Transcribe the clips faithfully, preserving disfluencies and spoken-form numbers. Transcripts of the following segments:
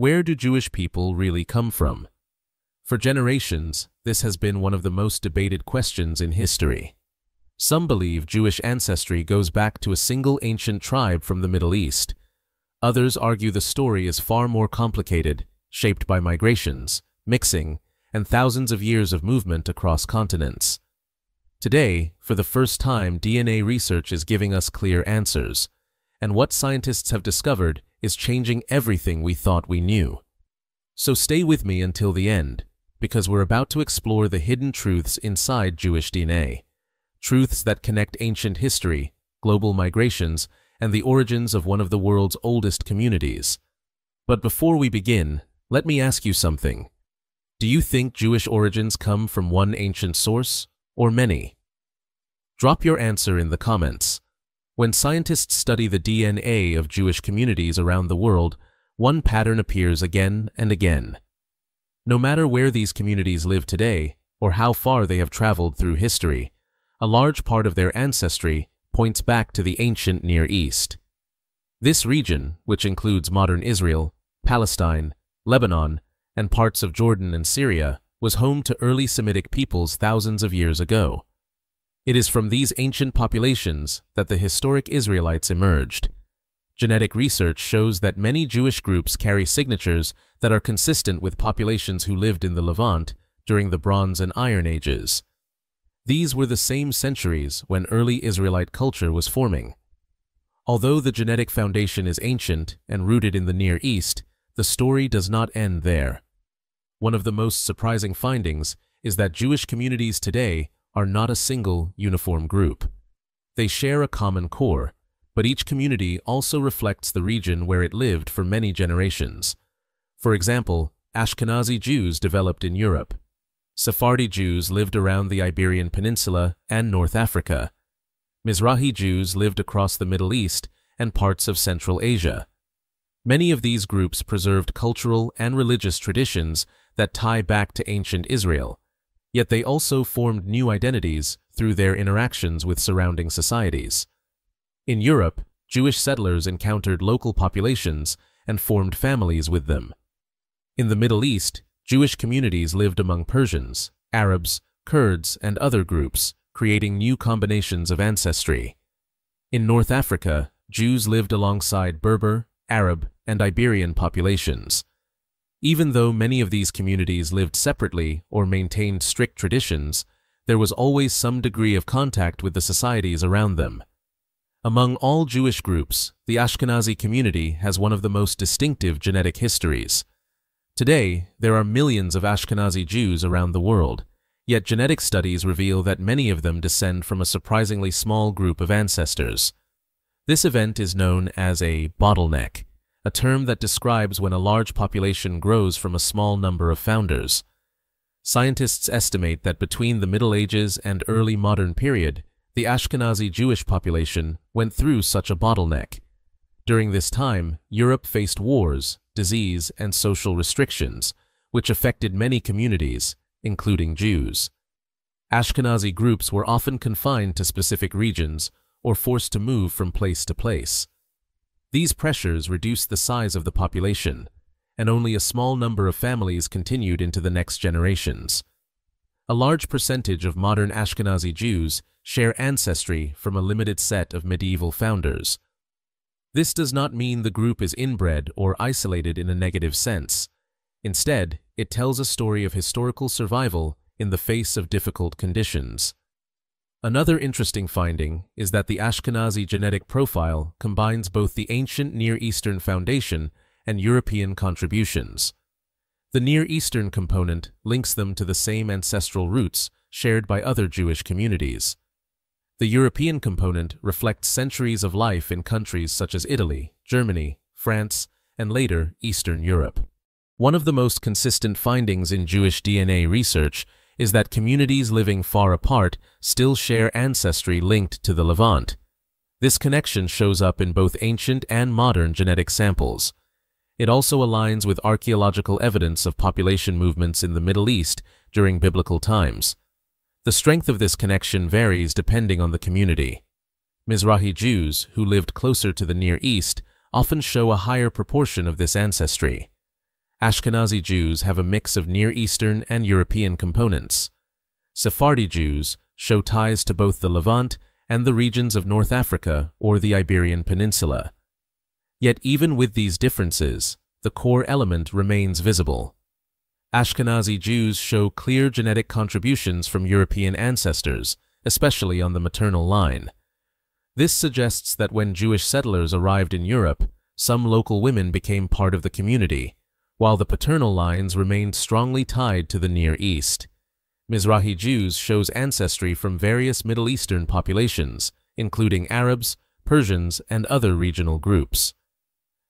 Where do Jewish people really come from? For generations, this has been one of the most debated questions in history. Some believe Jewish ancestry goes back to a single ancient tribe from the Middle East. Others argue the story is far more complicated, shaped by migrations, mixing, and thousands of years of movement across continents. Today, for the first time, D N A research is giving us clear answers, and what scientists have discovered is changing everything we thought we knew. So stay with me until the end, because we're about to explore the hidden truths inside Jewish D N A. Truths that connect ancient history, global migrations, and the origins of one of the world's oldest communities. But before we begin, let me ask you something. Do you think Jewish origins come from one ancient source, or many? Drop your answer in the comments. When scientists study the D N A of Jewish communities around the world, one pattern appears again and again. No matter where these communities live today, or how far they have traveled through history, a large part of their ancestry points back to the ancient Near East. This region, which includes modern Israel, Palestine, Lebanon, and parts of Jordan and Syria, was home to early Semitic peoples thousands of years ago. It is from these ancient populations that the historic Israelites emerged. Genetic research shows that many Jewish groups carry signatures that are consistent with populations who lived in the Levant during the Bronze and Iron Ages. These were the same centuries when early Israelite culture was forming. Although the genetic foundation is ancient and rooted in the Near East, the story does not end there. One of the most surprising findings is that Jewish communities today are not a single, uniform group. They share a common core, but each community also reflects the region where it lived for many generations. For example, Ashkenazi Jews developed in Europe. Sephardi Jews lived around the Iberian Peninsula and North Africa. Mizrahi Jews lived across the Middle East and parts of Central Asia. Many of these groups preserved cultural and religious traditions that tie back to ancient Israel. Yet they also formed new identities through their interactions with surrounding societies. In Europe, Jewish settlers encountered local populations and formed families with them. In the Middle East, Jewish communities lived among Persians, Arabs, Kurds, and other groups, creating new combinations of ancestry. In North Africa, Jews lived alongside Berber, Arab, and Iberian populations. Even though many of these communities lived separately or maintained strict traditions, there was always some degree of contact with the societies around them. Among all Jewish groups, the Ashkenazi community has one of the most distinctive genetic histories. Today, there are millions of Ashkenazi Jews around the world, yet genetic studies reveal that many of them descend from a surprisingly small group of ancestors. This event is known as a bottleneck, a term that describes when a large population grows from a small number of founders. Scientists estimate that between the Middle Ages and early modern period, the Ashkenazi Jewish population went through such a bottleneck. During this time, Europe faced wars, disease, and social restrictions, which affected many communities, including Jews. Ashkenazi groups were often confined to specific regions or forced to move from place to place. These pressures reduced the size of the population, and only a small number of families continued into the next generations. A large percentage of modern Ashkenazi Jews share ancestry from a limited set of medieval founders. This does not mean the group is inbred or isolated in a negative sense. Instead, it tells a story of historical survival in the face of difficult conditions. Another interesting finding is that the Ashkenazi genetic profile combines both the ancient Near Eastern foundation and European contributions. The Near Eastern component links them to the same ancestral roots shared by other Jewish communities. The European component reflects centuries of life in countries such as Italy, Germany, France, and later Eastern Europe. One of the most consistent findings in Jewish D N A research is that communities living far apart still share ancestry linked to the Levant. This connection shows up in both ancient and modern genetic samples. It also aligns with archaeological evidence of population movements in the Middle East during biblical times. The strength of this connection varies depending on the community. Mizrahi Jews, who lived closer to the Near East, often show a higher proportion of this ancestry. Ashkenazi Jews have a mix of Near Eastern and European components. Sephardi Jews show ties to both the Levant and the regions of North Africa or the Iberian Peninsula. Yet even with these differences, the core element remains visible. Ashkenazi Jews show clear genetic contributions from European ancestors, especially on the maternal line. This suggests that when Jewish settlers arrived in Europe, some local women became part of the community, while the paternal lines remained strongly tied to the Near East. Mizrahi Jews shows ancestry from various Middle Eastern populations, including Arabs, Persians, and other regional groups.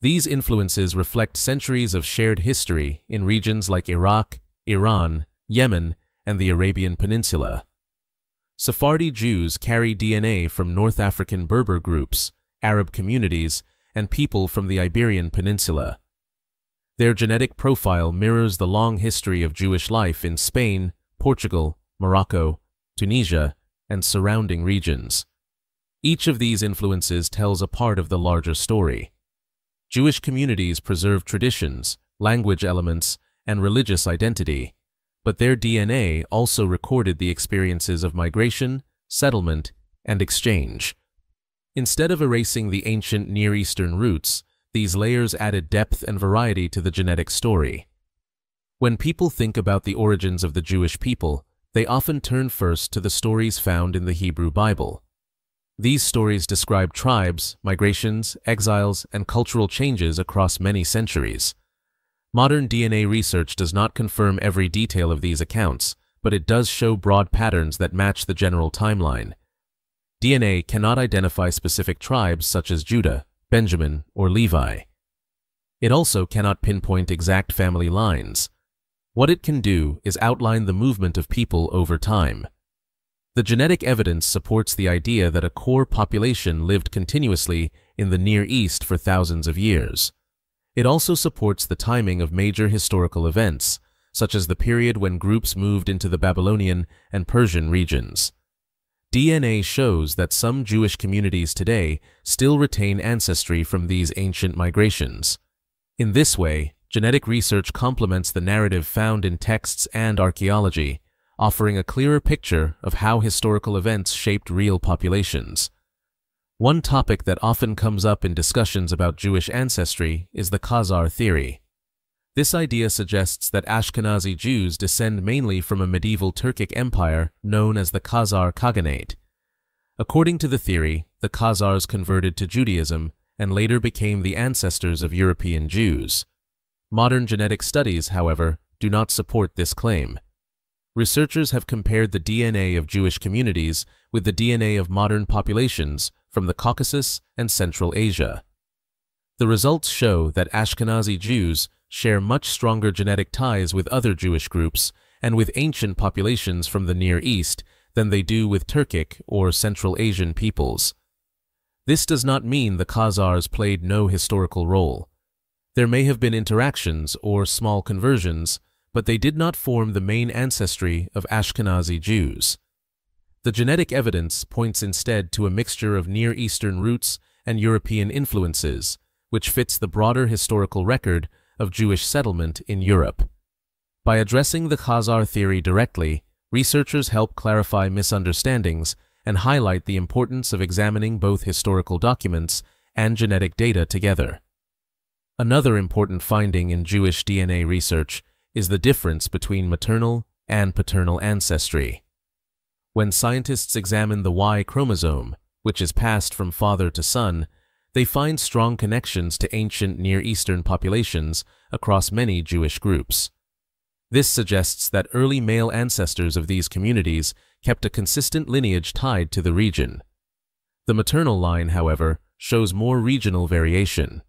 These influences reflect centuries of shared history in regions like Iraq, Iran, Yemen, and the Arabian Peninsula. Sephardi Jews carry D N A from North African Berber groups, Arab communities, and people from the Iberian Peninsula. Their genetic profile mirrors the long history of Jewish life in Spain, Portugal, Morocco, Tunisia, and surrounding regions. Each of these influences tells a part of the larger story. Jewish communities preserve traditions, language elements, and religious identity, but their D N A also recorded the experiences of migration, settlement, and exchange. Instead of erasing the ancient Near Eastern roots, these layers added depth and variety to the genetic story. When people think about the origins of the Jewish people, they often turn first to the stories found in the Hebrew Bible. These stories describe tribes, migrations, exiles, and cultural changes across many centuries. Modern D N A research does not confirm every detail of these accounts, but it does show broad patterns that match the general timeline. D N A cannot identify specific tribes such as Judah, Benjamin, or Levi. It also cannot pinpoint exact family lines. What it can do is outline the movement of people over time. The genetic evidence supports the idea that a core population lived continuously in the Near East for thousands of years. It also supports the timing of major historical events, such as the period when groups moved into the Babylonian and Persian regions. D N A shows that some Jewish communities today still retain ancestry from these ancient migrations. In this way, genetic research complements the narrative found in texts and archaeology, offering a clearer picture of how historical events shaped real populations. One topic that often comes up in discussions about Jewish ancestry is the Khazar theory. This idea suggests that Ashkenazi Jews descend mainly from a medieval Turkic empire known as the Khazar Khaganate. According to the theory, the Khazars converted to Judaism and later became the ancestors of European Jews. Modern genetic studies, however, do not support this claim. Researchers have compared the D N A of Jewish communities with the D N A of modern populations from the Caucasus and Central Asia. The results show that Ashkenazi Jews share much stronger genetic ties with other Jewish groups and with ancient populations from the Near East than they do with Turkic or Central Asian peoples. This does not mean the Khazars played no historical role. There may have been interactions or small conversions, but they did not form the main ancestry of Ashkenazi Jews. The genetic evidence points instead to a mixture of Near Eastern roots and European influences, which fits the broader historical record of Jewish settlement in Europe. By addressing the Khazar theory directly, researchers help clarify misunderstandings and highlight the importance of examining both historical documents and genetic data together. Another important finding in Jewish D N A research is the difference between maternal and paternal ancestry. When scientists examine the Y chromosome, which is passed from father to son, they find strong connections to ancient Near Eastern populations across many Jewish groups. This suggests that early male ancestors of these communities kept a consistent lineage tied to the region. The maternal line, however, shows more regional variation.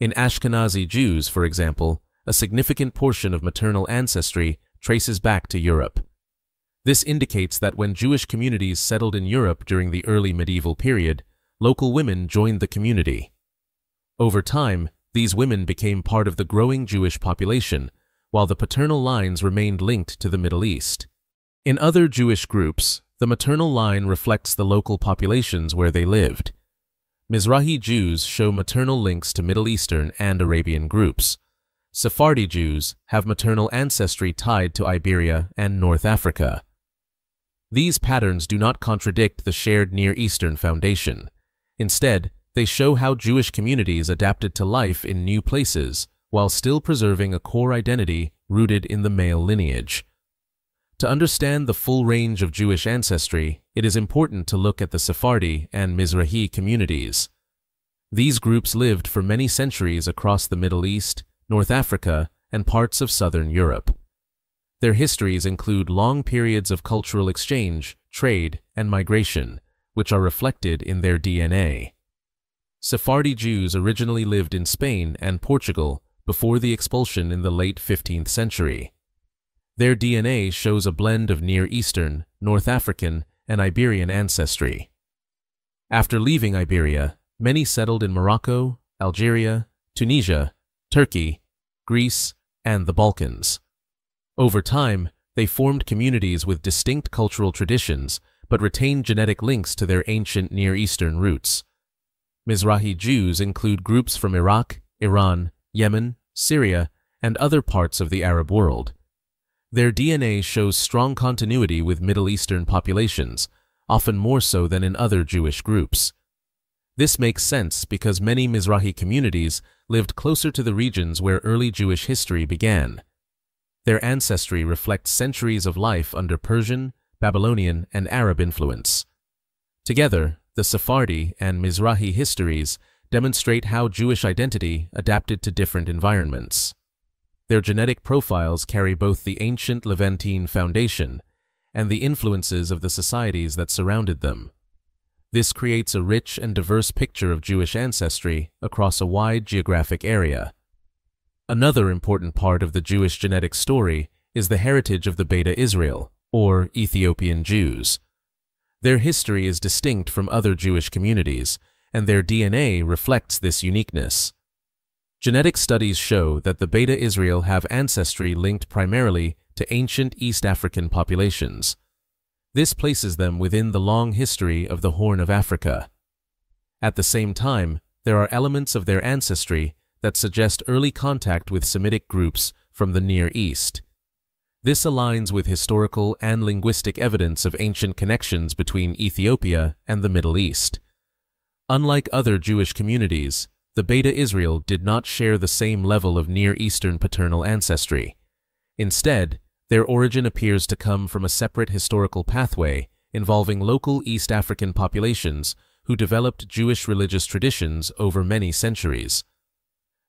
In Ashkenazi Jews, for example, a significant portion of maternal ancestry traces back to Europe. This indicates that when Jewish communities settled in Europe during the early medieval period, local women joined the community. Over time, these women became part of the growing Jewish population, while the paternal lines remained linked to the Middle East. In other Jewish groups, the maternal line reflects the local populations where they lived. Mizrahi Jews show maternal links to Middle Eastern and Arabian groups. Sephardi Jews have maternal ancestry tied to Iberia and North Africa. These patterns do not contradict the shared Near Eastern foundation. Instead, they show how Jewish communities adapted to life in new places while still preserving a core identity rooted in the male lineage. To understand the full range of Jewish ancestry, it is important to look at the Sephardi and Mizrahi communities. These groups lived for many centuries across the Middle East, North Africa, and parts of Southern Europe. Their histories include long periods of cultural exchange, trade, and migration, which are reflected in their D N A. Sephardi Jews originally lived in Spain and Portugal before the expulsion in the late fifteenth century. Their D N A shows a blend of Near Eastern, North African, and Iberian ancestry. After leaving Iberia, many settled in Morocco, Algeria, Tunisia, Turkey, Greece, and the Balkans. Over time, they formed communities with distinct cultural traditions but retained genetic links to their ancient Near Eastern roots. Mizrahi Jews include groups from Iraq, Iran, Yemen, Syria, and other parts of the Arab world. Their D N A shows strong continuity with Middle Eastern populations, often more so than in other Jewish groups. This makes sense because many Mizrahi communities lived closer to the regions where early Jewish history began. Their ancestry reflects centuries of life under Persian, Babylonian, and Arab influence. Together, the Sephardi and Mizrahi histories demonstrate how Jewish identity adapted to different environments. Their genetic profiles carry both the ancient Levantine foundation and the influences of the societies that surrounded them. This creates a rich and diverse picture of Jewish ancestry across a wide geographic area. Another important part of the Jewish genetic story is the heritage of the Beta Israel, or Ethiopian Jews. Their history is distinct from other Jewish communities, and their D N A reflects this uniqueness. Genetic studies show that the Beta Israel have ancestry linked primarily to ancient East African populations. This places them within the long history of the Horn of Africa. At the same time, there are elements of their ancestry that suggest early contact with Semitic groups from the Near East. This aligns with historical and linguistic evidence of ancient connections between Ethiopia and the Middle East. Unlike other Jewish communities, the Beta Israel did not share the same level of Near Eastern paternal ancestry. Instead, their origin appears to come from a separate historical pathway involving local East African populations who developed Jewish religious traditions over many centuries.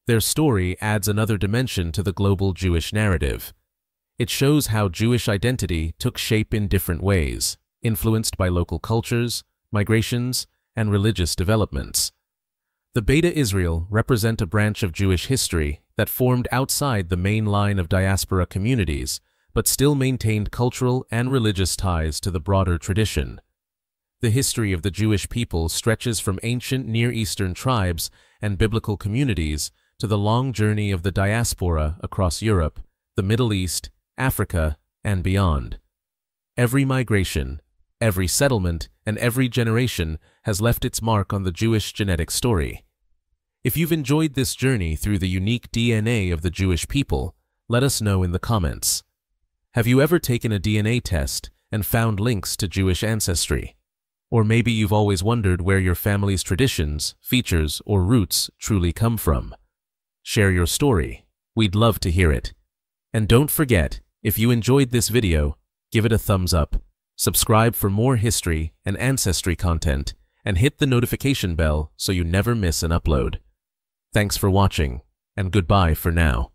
Their story adds another dimension to the global Jewish narrative. It shows how Jewish identity took shape in different ways, influenced by local cultures, migrations, and religious developments. The Beta Israel represent a branch of Jewish history that formed outside the main line of diaspora communities, but still maintained cultural and religious ties to the broader tradition. The history of the Jewish people stretches from ancient Near Eastern tribes and biblical communities to the long journey of the diaspora across Europe, the Middle East, Africa, and beyond. Every migration, every settlement, and every generation has left its mark on the Jewish genetic story. If you've enjoyed this journey through the unique D N A of the Jewish people, let us know in the comments. Have you ever taken a D N A test and found links to Jewish ancestry? Or maybe you've always wondered where your family's traditions, features, or roots truly come from. Share your story. We'd love to hear it. And don't forget, if you enjoyed this video, give it a thumbs up, subscribe for more history and ancestry content, and hit the notification bell so you never miss an upload. Thanks for watching, and goodbye for now.